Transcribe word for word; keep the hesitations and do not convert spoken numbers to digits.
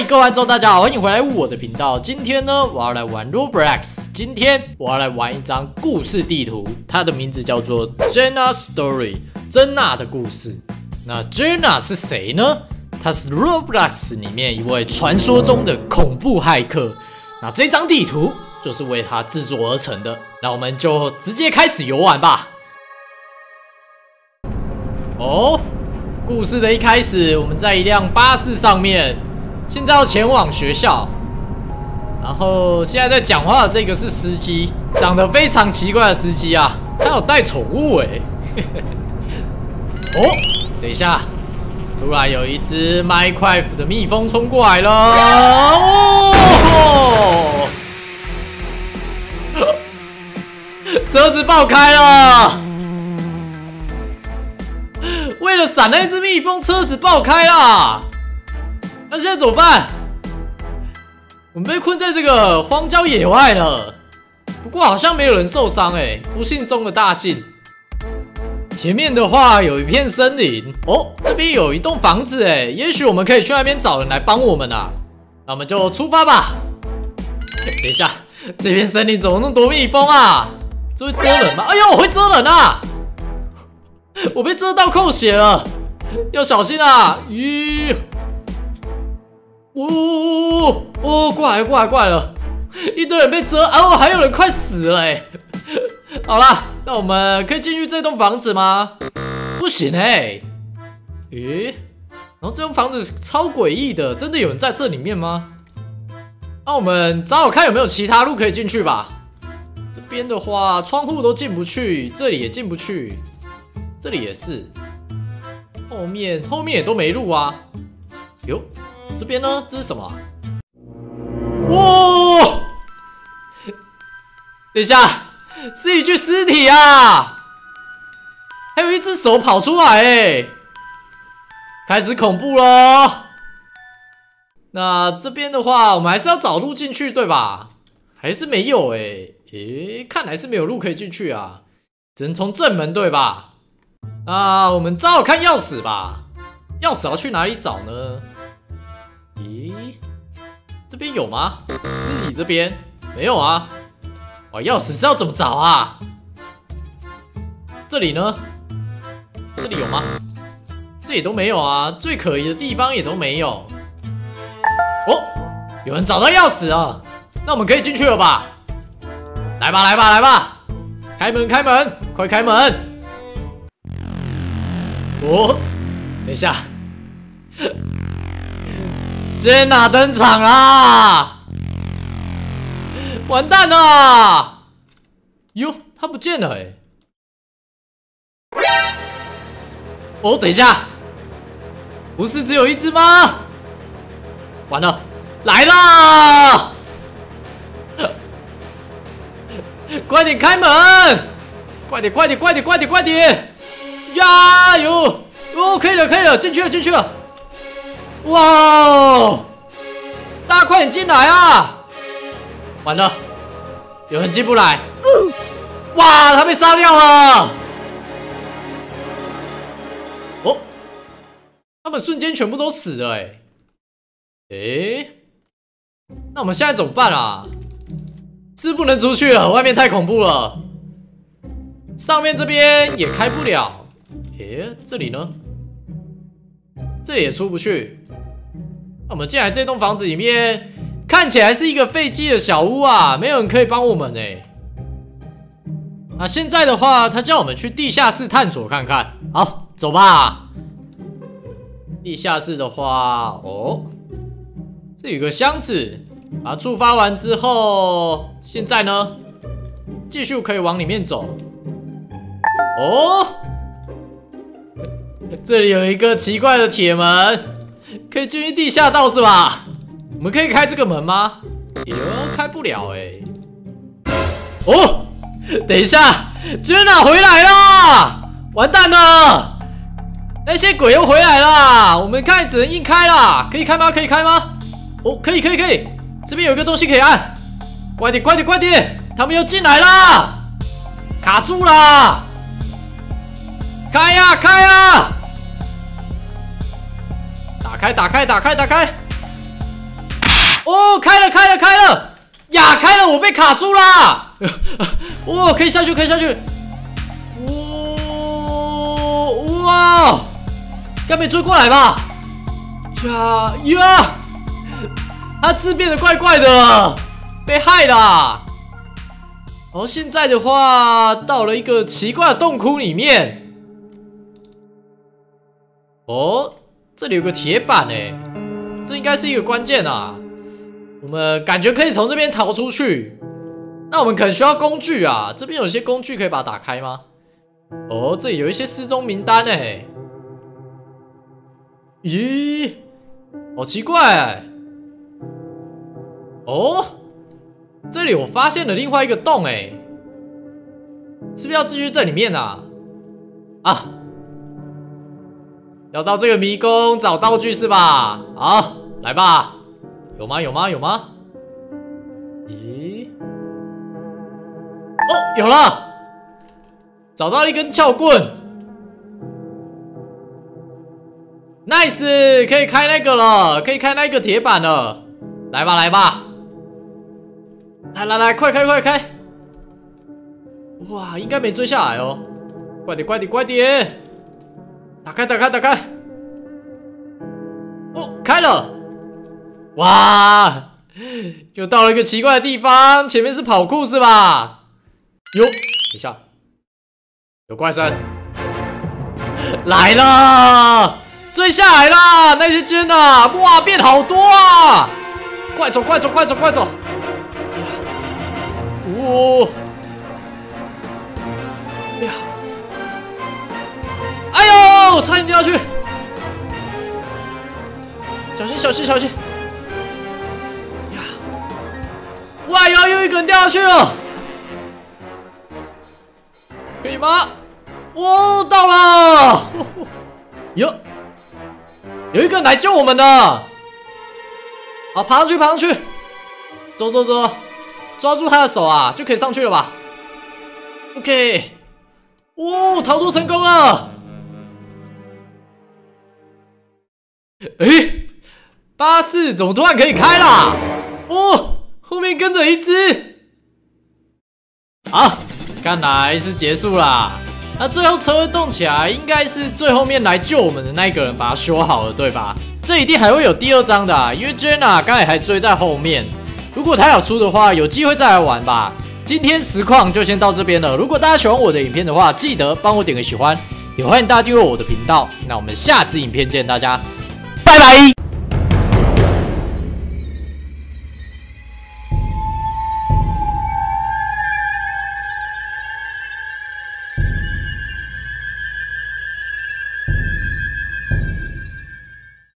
嗨，各位观众，大家好，欢迎回来我的频道。今天呢，我要来玩 Roblox。今天我要来玩一张故事地图，它的名字叫做 Jenna's Story， 珍娜的故事。那 Jenna 是谁呢？她是 Roblox 里面一位传说中的恐怖骇客。那这张地图就是为她制作而成的。那我们就直接开始游玩吧。哦，故事的一开始，我们在一辆巴士上面。 现在要前往学校，然后现在在讲话的这个是司机，长得非常奇怪的司机啊，他有带宠物哎、欸。哦，等一下，突然有一只Minecraft的蜜蜂冲过来了。哦，车子爆开了，为了闪那只蜜蜂，车子爆开了。 那现在怎么办？我们被困在这个荒郊野外了。不过好像没有人受伤哎，不幸中的大幸。前面的话有一片森林哦，这边有一栋房子哎，也许我们可以去那边找人来帮我们啊。那我们就出发吧。等一下，这片森林怎么那么多蜜蜂啊？这会蛰人吗？哎呦，我会蛰人啊！我被蛰到扣血了，要小心啊！咦。 哦哦，过来过来过来了！一堆人被蛰，然后还有人快死了哎。好啦，那我们可以进去这栋房子吗？不行哎。咦？然后这栋房子超诡异的，真的有人在这里面吗？那我们找找看有没有其他路可以进去吧。这边的话，窗户都进不去，这里也进不去，这里也是。后面后面也都没路啊。哟。 这边呢？这是什么、啊？哇！等一下，是一具尸体啊！还有一只手跑出来、欸，开始恐怖咯。那这边的话，我们还是要找路进去，对吧？还是没有哎、欸，诶、欸，看来是没有路可以进去啊，只能从正门，对吧？啊，我们找找看钥匙吧。钥匙要去哪里找呢？ 咦，这边有吗？尸体这边没有啊。哇，钥匙是要怎么找啊？这里呢？这里有吗？这里都没有啊，最可疑的地方也都没有。哦，有人找到钥匙啊，那我们可以进去了吧？来吧，来吧，来吧，开门，开门，快开门！哦，等一下。Jenna 登场啦！完蛋啦！哟，他不见了哎、欸！哦，等一下，不是只有一只吗？完了，来啦！快点开门！快点，快点，快点，快点，快点！呀哟！哦，可以了，可以了，进去了，进去了。 哇哦！大家快点进来啊！完了，有人进不来。哇，他被杀掉了！哦，他们瞬间全部都死了哎、欸。诶，那我们现在怎么办啊？是不能出去了，外面太恐怖了。上面这边也开不了。诶，这里呢？这里也出不去。 我们进来这栋房子里面，看起来是一个废弃的小屋啊，没有人可以帮我们哎、欸。啊，现在的话，他叫我们去地下室探索看看。好，走吧。地下室的话，哦，这有个箱子，把它触发完之后，现在呢，继续可以往里面走。哦，这里有一个奇怪的铁门。 可以进去地下道是吧？我们可以开这个门吗？哟，开不了哎、欸。哦，等一下 ，Jenna 回来啦！完蛋了，那些鬼又回来啦！我们看只能硬开啦，可以开吗？可以开吗？哦，可以，可以，可以。这边有一个东西可以按，快点，快点，快点！他们又进来啦，卡住啦！开呀、啊，开呀、啊！ 打开，打开，打开，打开！哦，开了，开了，开了！呀，开了，我被卡住啦！哦，可以下去，可以下去！哦，哇！该没追过来吧？呀呀！他字变得怪怪的，被害啦！然后现在的话，到了一个奇怪的洞窟里面。哦，这里有个铁板哎，这应该是一个关键啊。我们感觉可以从这边逃出去，那我们可能需要工具啊。这边有些工具可以把它打开吗？哦，这里有一些失踪名单哎。咦，好奇怪哎。哦。 这里我发现了另外一个洞，哎，是不是要继续这里面啊？啊，要到这个迷宫找道具是吧？好，来吧，有吗？有吗？有吗？咦，哦，有了，找到了一根撬棍 ，nice， 可以开那个了，可以开那个铁板了，来吧，来吧。 来来来，快开快开！哇，应该没追下来哦，快点快点快点！打开打开打开！哦，开了！哇，又到了一个奇怪的地方，前面是跑酷是吧？哟，等一下，有怪声！来了，追下来了！那些剑啊，哇，变好多啊！快走快走快走快走！ 哦，哎呀，哎呦，差点掉下去！小心，小心，小心！呀，哇哟，又一个人掉下去了，可以吗？哦，到了！哟，有一个人来救我们的，好，爬上去，爬上去，走走走。 抓住他的手啊，就可以上去了吧 ？OK， 哦，逃脱成功了。诶，巴士怎么突然可以开啦？哦，后面跟着一只。啊，看来是结束啦。那最后车会动起来，应该是最后面来救我们的那个人把它修好了，对吧？这一定还会有第二章的、啊，因为 Jenna 刚才还追在后面。 如果他有出的话，有机会再来玩吧。今天实况就先到这边了。如果大家喜欢我的影片的话，记得帮我点个喜欢，也欢迎大家订阅我的频道。那我们下次影片见，大家拜拜。